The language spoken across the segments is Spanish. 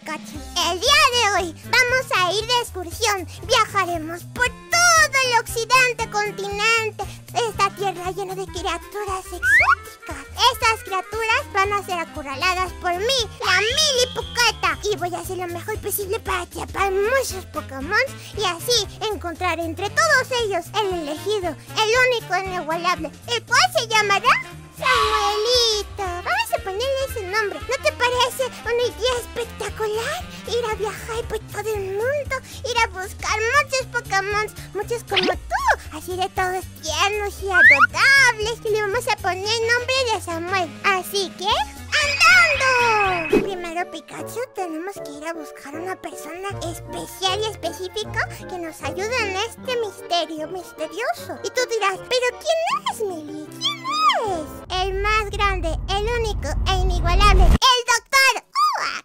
Pikachu. El día de hoy vamos a ir de excursión. Viajaremos por todo el occidente continente. Esta tierra llena de criaturas exóticas. Estas criaturas van a ser acorraladas por mí, la Milipucata. Y voy a hacer lo mejor posible para atrapar muchos Pokémon y así encontrar entre todos ellos el elegido, el único inigualable, el cual se llamará Samuelito. Vamos a ponerle ese nombre. ¿No te parece una idea espectacular? Ir a viajar por todo el mundo, ir a buscar muchos Pokémon, muchos como tú, así de todos tiernos y adorables. Y le vamos a poner el nombre de Samuel. Así que... ¡andando! Primero, Pikachu, tenemos que ir a buscar una persona especial y específica que nos ayude en este misterio misterioso. Y tú dirás, ¿pero quién es, Mili? ¿Quién es? El más grande, el único e inigualable, el Dr. Oak.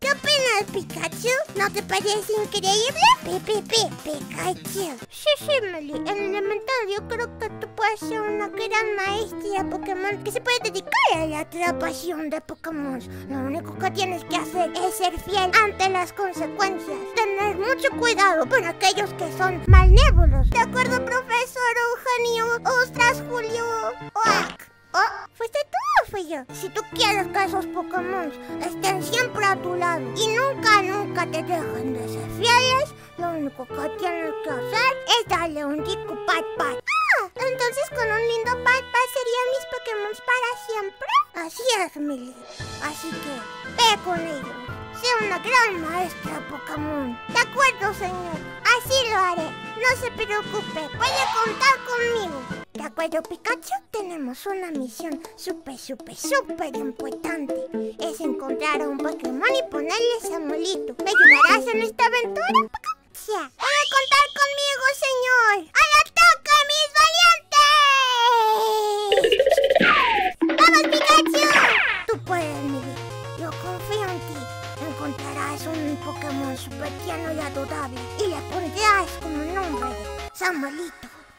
¿Qué opinas, Pikachu? ¿No te parece increíble? Pikachu. Sí, Mili, en el elemental yo creo que tú puedes ser una gran maestra Pokémon que se puede dedicar a la atrapación de Pokémon. Lo único que tienes que hacer es ser fiel ante las consecuencias. Tener mucho cuidado con aquellos que son malévolos. ¿De acuerdo, profesor Eugenio Ostras Julio Oak? Oh, ¿fuiste tú o fui yo? Si tú quieres que esos Pokémon estén siempre a tu lado y nunca te dejen de ser fieles, lo único que tienes que hacer es darle un rico pat-pat. Ah, entonces con un lindo pat-pat serían mis Pokémon para siempre. Así es, Mili. Así que ve con ellos. Sé una gran maestra Pokémon. De acuerdo, señor. Así lo haré. No se preocupe. Puede contar conmigo. De acuerdo, Pikachu, tenemos una misión súper importante. Es encontrar a un Pokémon y ponerle Samuelito. ¿Me ayudarás en esta aventura? ¡Sí! ¡Puede contar conmigo, señor! ¡Al ataque, mis valientes! ¡Vamos, Pikachu! Tú puedes, Mili. Yo confío en ti. Encontrarás un Pokémon súper tierno y adorable y le pondrás como nombre Samuelito.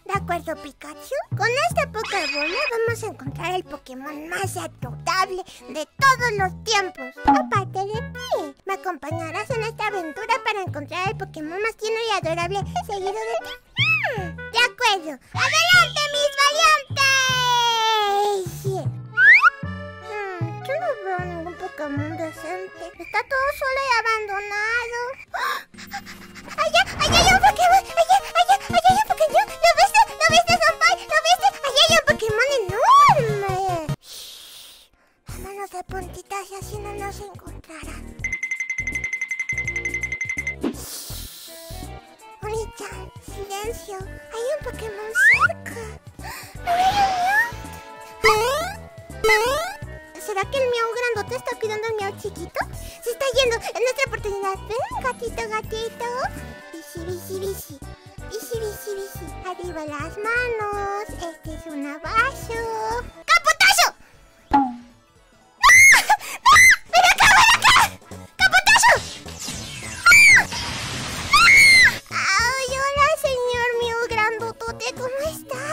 ¿De acuerdo, Pikachu? Con esta Pokébola vamos a encontrar el Pokémon más adorable de todos los tiempos. Aparte de ti, me acompañarás en esta aventura para encontrar el Pokémon más tierno y adorable seguido de ti. De acuerdo. ¡Adelante, mis valientes! Yo no veo ningún Pokémon decente. Está todo solo y abandonado. ¡Allá hay un Pokémon! ¡Allá hay un Pokémon! ¿Lo viste, Samuel? ¿Lo viste? ¡Allá hay un Pokémon enorme! Shh. Vámonos de puntitas y así no nos encontrarán. Bonita, silencio. Hay un Pokémon cerca. ¡No hay un... ¿Será que el miau grandote está cuidando al miau chiquito? Se está yendo, es nuestra oportunidad. Ven, gatito. Bici. Arriba las manos. Este es un abajo. ¡Capotazo! ¡Ven acá! ¡Capotazo! ¡Ay, hola, señor miau grandotote! ¿Cómo está?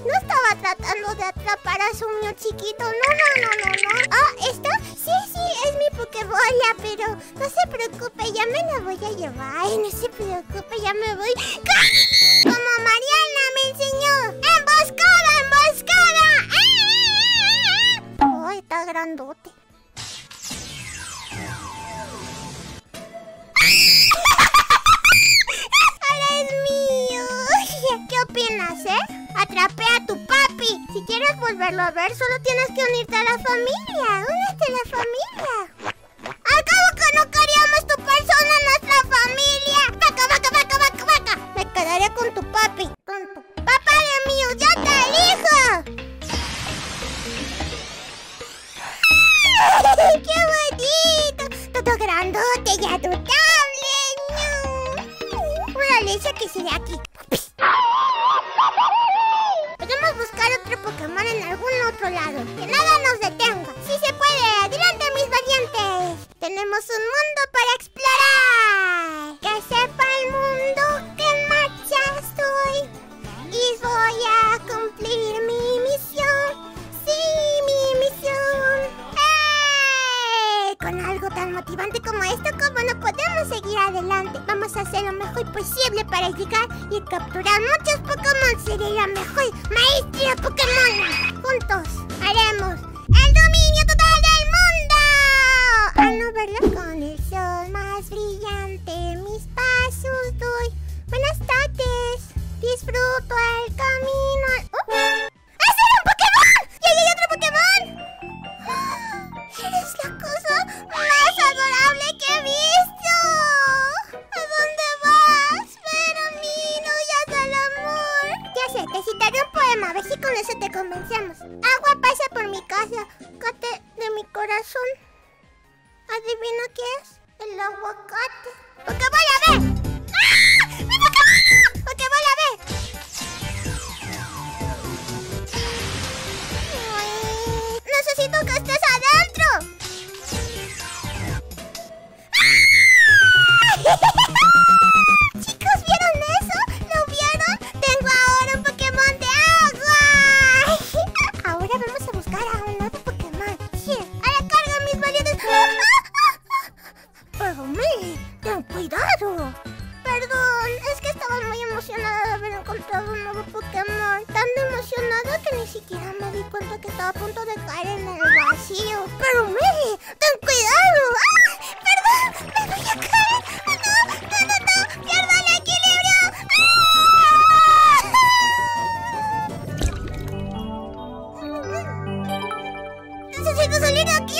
No estaba tratando de atrapar a su miau chiquito. No. Pero no se preocupe, ya me la voy a llevar. Ay, no se preocupe, ya me voy. Como Mariana me enseñó. ¡Emboscada! ¡Oh, está grandote! ¡Ahora es mío! ¿Qué opinas, Atrapé a tu papi. Si quieres volverlo a ver, solo tienes que unirte a la familia. Únete a la familia. algo tan motivante como esto, ¿cómo no podemos seguir adelante? Vamos a hacer lo mejor posible para llegar y capturar muchos Pokémon. Seré la mejor maestra Pokémon. Juntos haremos el dominio total del mundo. Al no verlo con el sol más brillante, mis pasos doy. Buenas tardes. Disfruto el camino. ¡Ah, será un Pokémon! ¡Y ahí hay otro Pokémon! ¡Eres la cosa más adorable que he visto! ¿A dónde vas? Ven a mí, no huyas del amor. Ya sé, te citaré un poema, a ver si con eso te convencemos. Agua pasa por mi casa, cate de mi corazón. ¿Adivina qué es? El aguacate. ¡Pokébola, ve! ¡Ah! ¡Mi Pokémon! ¡Pokébola, ve! ¡Necesito que estés adentro! ¡Chicos, ¿vieron eso? ¿Lo vieron? ¡Tengo ahora un Pokémon de agua! Ahora vamos a buscar a un nuevo Pokémon. ¡Sí! ¡A la carga, mis valientes! ¡Pero mire! ¡Ten cuidado! Perdón, es que estaba muy emocionada de haber encontrado un nuevo Pokémon. Tan emocionada que ni siquiera me di cuenta que estaba a punto de caer en el vacío. Pero mire, ten cuidado. ¡Ah! ¡Perdón! ¡Me voy a caer! ¡No! ¡No, no, no! ¡Pierdo el equilibrio! ¡Ah! ¡Necesito salir de aquí!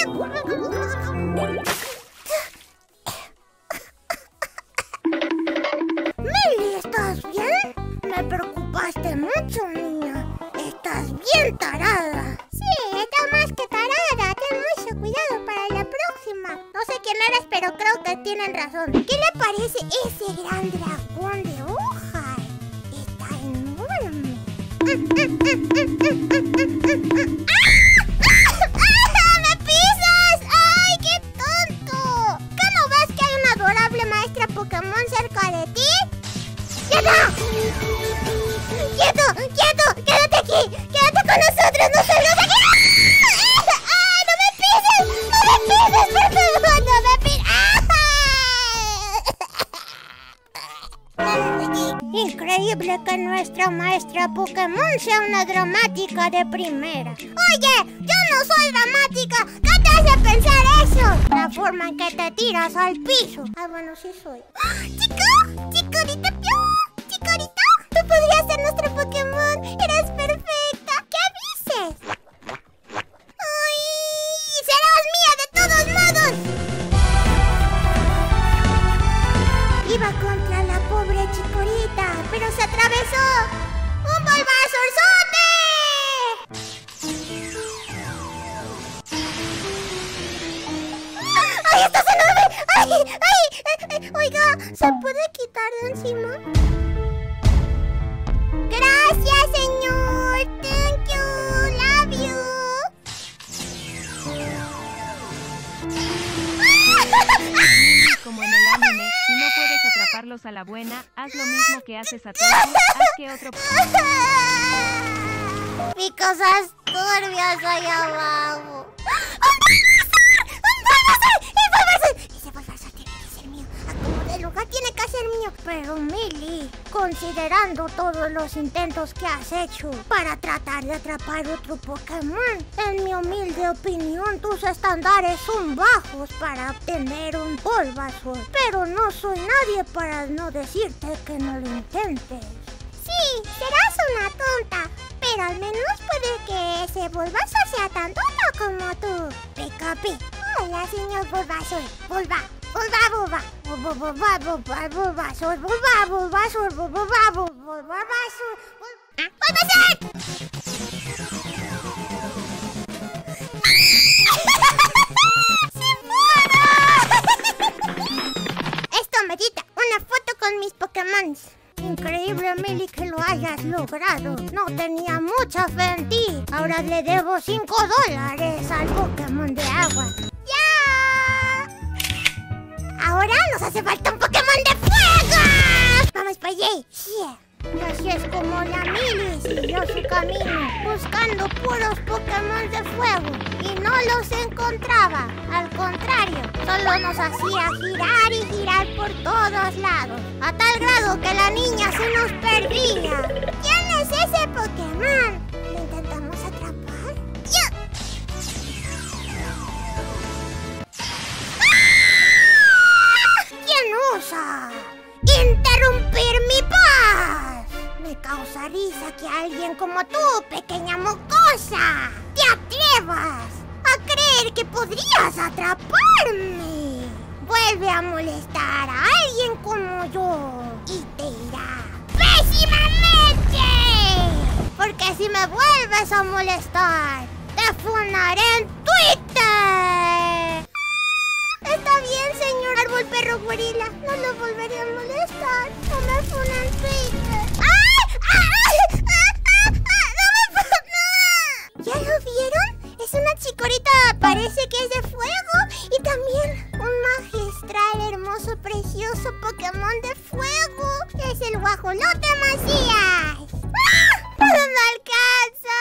Preocupaste mucho, niña. Estás bien tarada. Sí, está más que tarada. Ten mucho cuidado para la próxima. No sé quién eres, pero creo que tienen razón. ¿Qué le parece ese gran dragón de hoja? Está enorme. ¡Ah! ¡Me pisas! ¡Ay, qué tonto! ¿Cómo ves que hay una adorable maestra Pokémon cerca de ti? ¡Quieto! ¡Quieto! ¡Quieto! ¡Quédate aquí! ¡Quédate con nosotros! ¡No salgas de aquí! ¡Ah! ¡No me pises! ¡No me pises! ¡Por favor! ¡No me pises! ¡Ah! Increíble que nuestra maestra Pokémon sea una dramática de primera. ¡Oye! ¡Yo no soy dramática! ¿Qué te hace pensar eso? La forma en que te tiras al piso. Ah, bueno, sí soy. ¡Chico! ¡Chicorita! Chicorita, tú podrías ser nuestro Pokémon. Eres perfecta. ¿Qué dices? ¡Ay! ¡Serás mía de todos modos! Iba contra la pobre Chicorita, pero se atravesó. ¡Un Bulbasaurzote! ¡Ay, estás enorme! ¡Ay, ay! Oiga, ¿se puede quitar de encima? Gracias, señor. Thank you. Love you. Como en el anime, si no puedes atraparlos a la buena, haz lo mismo que haces a todos. Haz que otro... Mi cosas turbias allá abajo. Tiene que ser mío. Pero Mili, considerando todos los intentos que has hecho para tratar de atrapar otro Pokémon, en mi humilde opinión tus estándares son bajos para obtener un Bulbasaur. Pero no soy nadie para no decirte que no lo intentes. Sí, serás una tonta, pero al menos puede que ese Bulbasaur sea tan tonto como tú. Picapi. Hola, señor Bulbasaur. Esto merita una foto con mis Pokémon. Increíble, Mili, que lo hayas logrado. No tenía mucha fe en ti. Ahora le debo $5 al Pokémon de agua. Ahora nos hace falta un Pokémon de fuego. Vamos para allí. Yeah. Y así es como la Mili siguió su camino, buscando puros Pokémon de fuego, y no los encontraba. Al contrario, solo nos hacía girar y girar por todos lados, a tal grado que la niña se nos perdía. ¿Quién es ese Pokémon? ¿Lo intentamos atrapar? ¡Yo! ¡Ah! ¿Quién usa interrumpir mi paz? Me causa risa que alguien como tú, pequeña mocosa, te atrevas a creer que podrías atraparme. Vuelve a molestar a alguien como yo y te irá pésimamente. Porque si me vuelves a molestar, te funaré en Twitter. Está bien, señor árbol perro gorila, no lo volveré a molestar. No me funan en Twitter. ¿Ya lo vieron? Es una chikorita, parece que es de fuego. Y también un magistral, hermoso, precioso Pokémon de fuego. Es el guajolote Macías. ¡Ah! ¡No me alcanzo!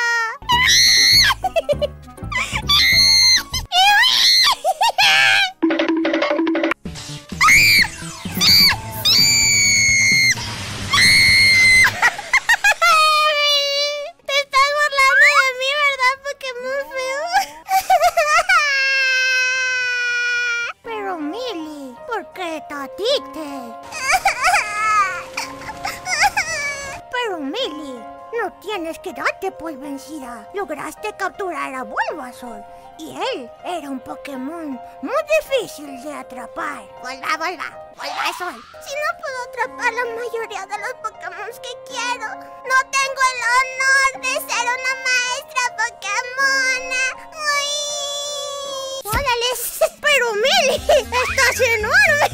Pero Mili, no tienes que darte por vencida. Lograste capturar a Bulbasaur y él era un Pokémon muy difícil de atrapar. Bulbasaur. Si no puedo atrapar la mayoría de los Pokémon que quiero, no tengo el honor de ser una maestra Pokémona. ¡Órale! Pero Mili, estás enorme.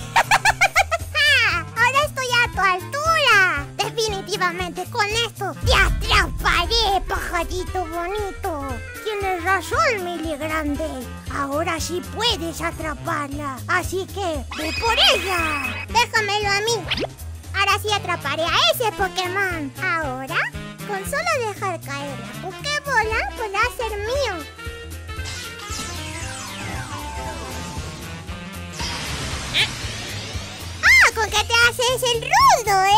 Ahora estoy a tu altura. Definitivamente con esto te atraparé, pajarito bonito. Tienes razón, Mili Grande. Ahora sí puedes atraparla. Así que, ve por ella. Déjamelo a mí. Ahora sí atraparé a ese Pokémon. Ahora, con solo dejar caer la Pokébola, podrá ser mío. ¿Con qué te haces el rudo, eh?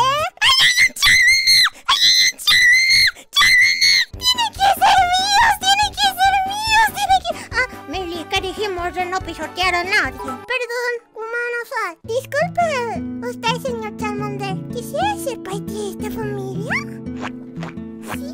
¡Tiene que ser míos! ¡Tiene que ser míos! Ah, Mili, que dijimos de no pisotear a nadie. Perdón, humano sal. Disculpe, usted, señor Charmander, ¿quisiera ser parte de esta familia? ¿Sí?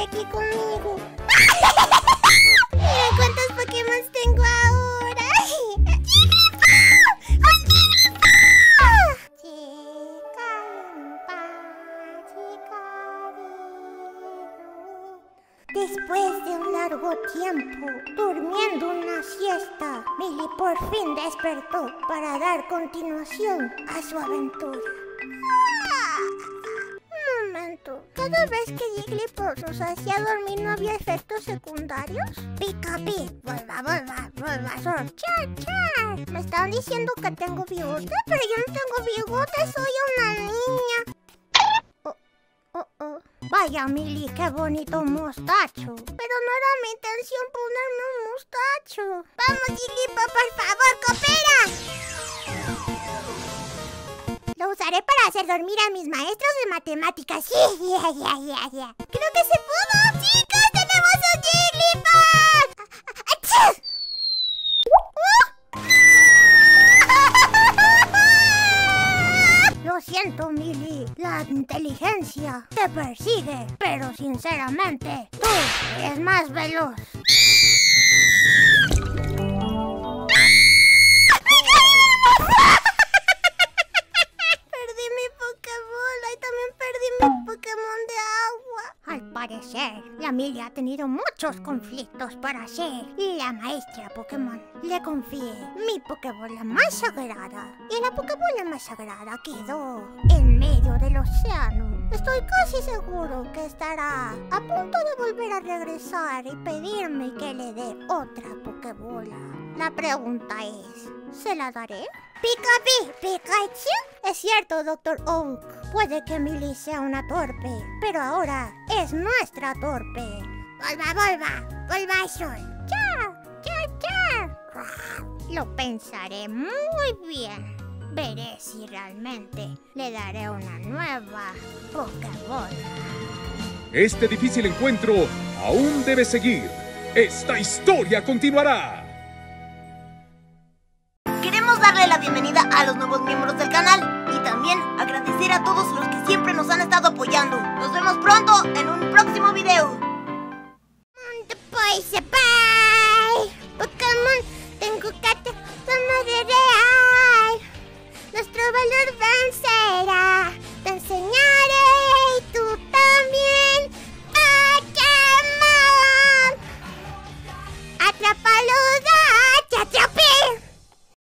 Aquí conmigo. Mira cuántos Pokémon tengo ahora. ¡Jigglypuff! ¡Oh, Jigglypuff! Después de un largo tiempo durmiendo una siesta, Mili por fin despertó para dar continuación a su aventura. ¿Cada vez que Jigglypuff nos hacía dormir no había efectos secundarios? Pica-pic, Bulbasaur, char. Me están diciendo que tengo bigote, pero yo no tengo bigote, soy una niña. Vaya Mili, qué bonito mostacho. Pero no era mi intención ponerme un mostacho. Vamos Jigglypuff, por favor, coopera. Lo usaré para hacer dormir a mis maestros de matemáticas. ¡Sí! ¡Creo que se pudo! ¡Chicos, tenemos un Jigglypuff! ¡Achú! Lo siento, Mili. La inteligencia te persigue. Pero, sinceramente, tú eres más veloz. parecer, la Mili ha tenido muchos conflictos para ser la maestra Pokémon. Le confié mi Pokébola más sagrada, y la Pokébola más sagrada quedó en medio del océano. Estoy casi seguro que estará a punto de volver a regresar y pedirme que le dé otra Pokébola. La pregunta es, ¿se la daré? Pikachu. Es cierto, Dr. Oak. Puede que Mili sea una torpe, pero ahora es nuestra torpe. Bulbasaur. ¡Ya! Lo pensaré muy bien. Veré si realmente le daré una nueva Pokébola. Este difícil encuentro aún debe seguir. Esta historia continuará. Darle la bienvenida a los nuevos miembros del canal y también agradecer a todos los que siempre nos han estado apoyando. Nos vemos pronto en un próximo video.